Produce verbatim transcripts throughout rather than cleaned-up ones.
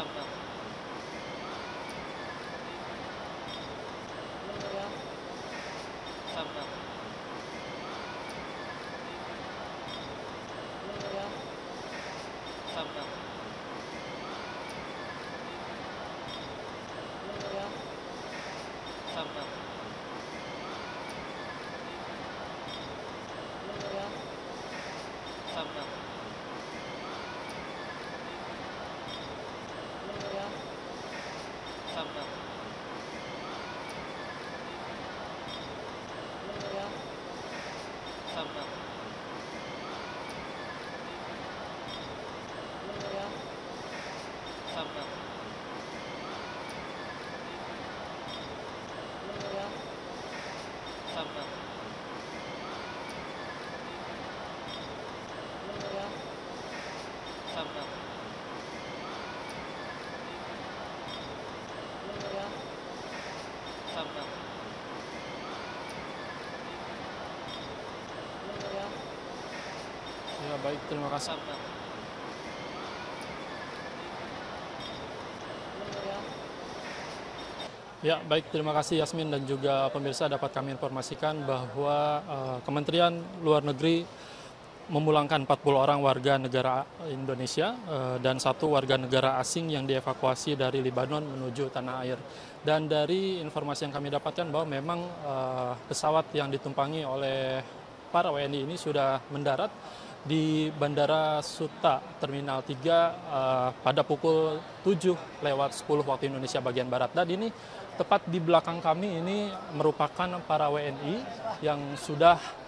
Sabda. Sabda. Sabda. Sabda. Sabda. Sabda. Sabda. Sabda. Sabda. Sabda. Sabda. Ya baik, terima kasih. Sabda. Ya baik, terima kasih Yasmin dan juga pemirsa, dapat kami informasikan bahwa uh, Kementerian Luar Negeri memulangkan empat puluh orang warga negara Indonesia dan satu warga negara asing yang dievakuasi dari Libanon menuju tanah air. Dan dari informasi yang kami dapatkan bahwa memang pesawat yang ditumpangi oleh para W N I ini sudah mendarat di Bandara Soetta Terminal tiga pada pukul tujuh lewat sepuluh waktu Indonesia bagian Barat. Dan ini tepat di belakang kami ini merupakan para W N I yang sudah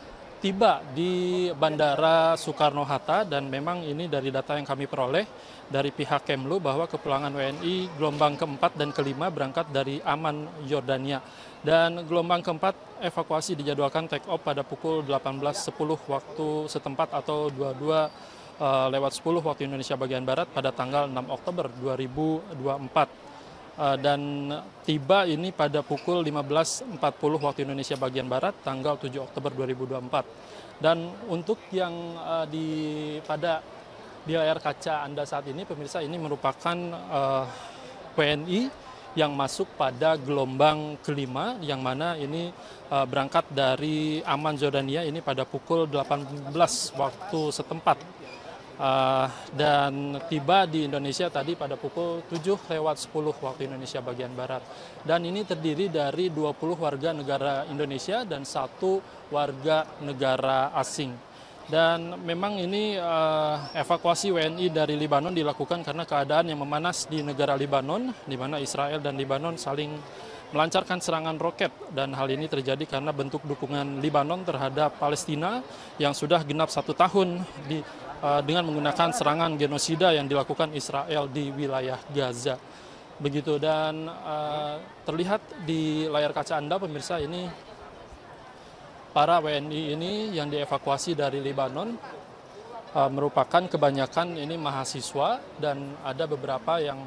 tiba di Bandara Soekarno-Hatta, dan memang ini dari data yang kami peroleh dari pihak Kemlu bahwa kepulangan W N I gelombang keempat dan kelima berangkat dari Amman, Yordania. Dan gelombang keempat evakuasi dijadwalkan take off pada pukul delapan belas lewat sepuluh waktu setempat atau dua puluh dua lewat sepuluh waktu Indonesia bagian Barat pada tanggal enam Oktober dua ribu dua puluh empat. Dan tiba ini pada pukul lima belas lewat empat puluh waktu Indonesia bagian Barat tanggal tujuh Oktober dua ribu dua puluh empat. Dan untuk yang uh, di pada di layar kaca Anda saat ini pemirsa, ini merupakan uh, W N I yang masuk pada gelombang kelima, yang mana ini uh, berangkat dari Amman, Yordania ini pada pukul delapan belas waktu setempat. Uh, dan tiba di Indonesia tadi pada pukul tujuh lewat sepuluh waktu Indonesia bagian Barat. Dan ini terdiri dari dua puluh warga negara Indonesia dan satu warga negara asing. Dan memang ini uh, evakuasi W N I dari Libanon dilakukan karena keadaan yang memanas di negara Libanon, di mana Israel dan Libanon saling melancarkan serangan roket, dan hal ini terjadi karena bentuk dukungan Libanon terhadap Palestina yang sudah genap satu tahun di, uh, dengan menggunakan serangan genosida yang dilakukan Israel di wilayah Gaza. Begitu, dan uh, terlihat di layar kaca Anda pemirsa ini para W N I ini yang dievakuasi dari Libanon uh, merupakan kebanyakan ini mahasiswa, dan ada beberapa yang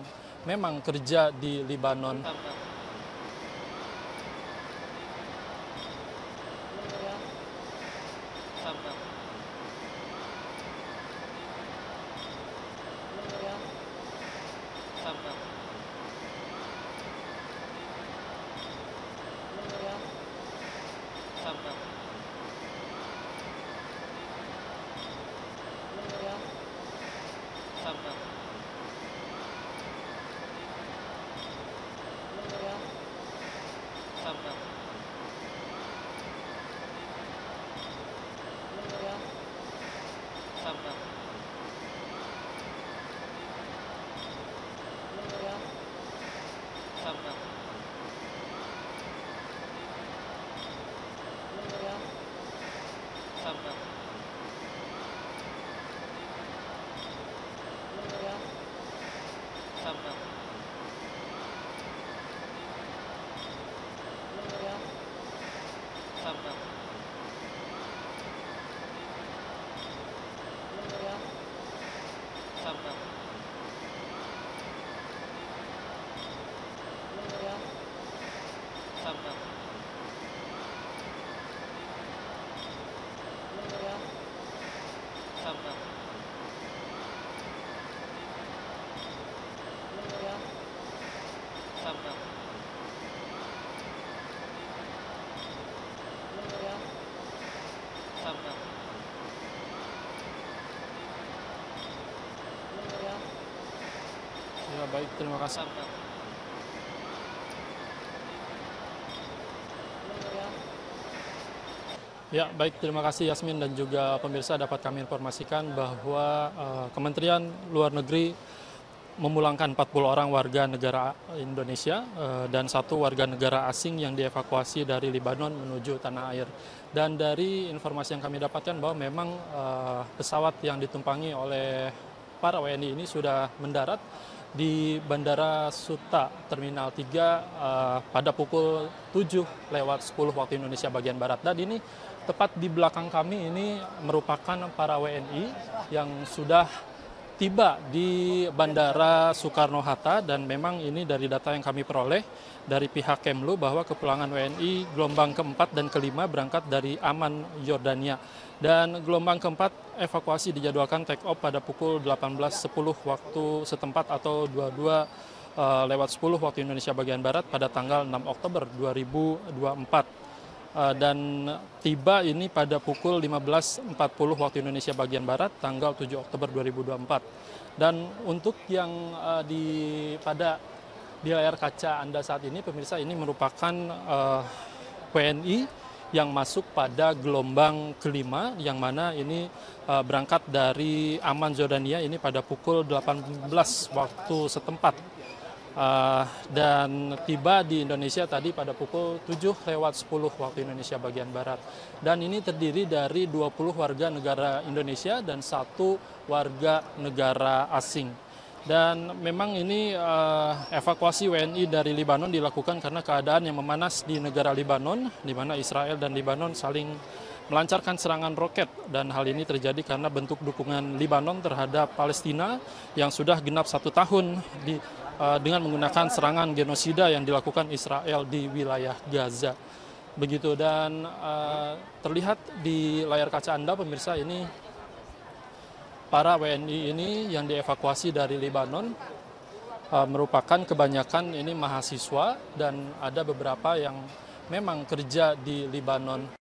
memang kerja di Libanon. Sabda. Sabda. Sabda. Sabda. Sabda. Sabda. Sabda. Sabda. Sabda. Sabda. Sabda. Sabda. Sabda. Ya, baik, terima kasih. Ya, baik, terima kasih Yasmin dan juga pemirsa, dapat kami informasikan bahwa uh, Kementerian Luar Negeri memulangkan empat puluh orang warga negara Indonesia uh, dan satu warga negara asing yang dievakuasi dari Libanon menuju tanah air. Dan dari informasi yang kami dapatkan bahwa memang uh, pesawat yang ditumpangi oleh para W N I ini sudah mendarat di Bandara Soetta Terminal tiga uh, pada pukul tujuh lewat sepuluh waktu Indonesia bagian Barat. Dan ini tepat di belakang kami ini merupakan para W N I yang sudah tiba di Bandara Soekarno-Hatta, dan memang ini dari data yang kami peroleh dari pihak Kemlu bahwa kepulangan W N I gelombang keempat dan kelima berangkat dari Amman, Yordania. Dan gelombang keempat evakuasi dijadwalkan take off pada pukul delapan belas sepuluh waktu setempat atau dua puluh dua lewat sepuluh waktu Indonesia bagian Barat pada tanggal enam Oktober dua ribu dua puluh empat. Dan tiba ini pada pukul lima belas empat puluh waktu Indonesia bagian Barat tanggal tujuh Oktober dua ribu dua puluh empat. Dan untuk yang uh, di pada di layar kaca Anda saat ini, pemirsa, ini merupakan uh, W N I yang masuk pada gelombang kelima, yang mana ini uh, berangkat dari Amman, Yordania ini pada pukul delapan belas waktu setempat. Uh, dan tiba di Indonesia tadi pada pukul tujuh lewat sepuluh waktu Indonesia bagian Barat. Dan ini terdiri dari dua puluh warga negara Indonesia dan satu warga negara asing. Dan memang ini uh, evakuasi W N I dari Libanon dilakukan karena keadaan yang memanas di negara Libanon, di mana Israel dan Libanon saling melancarkan serangan roket, dan hal ini terjadi karena bentuk dukungan Libanon terhadap Palestina yang sudah genap satu tahun di, uh, dengan menggunakan serangan genosida yang dilakukan Israel di wilayah Gaza. Begitu, dan uh, terlihat di layar kaca Anda, pemirsa, ini para W N I ini yang dievakuasi dari Libanon uh, merupakan kebanyakan ini mahasiswa, dan ada beberapa yang memang kerja di Libanon.